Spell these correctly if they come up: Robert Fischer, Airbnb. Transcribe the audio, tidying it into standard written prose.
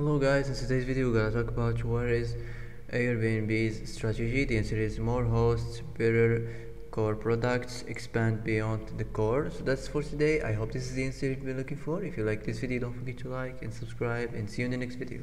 Hello guys, in today's video we're gonna talk about what is Airbnb's strategy. The answer is more hosts, better core products, expand beyond the core. So that's for today. I hope this is the answer you've been looking for. If you like this video, don't forget to like and subscribe, and see you in the next video.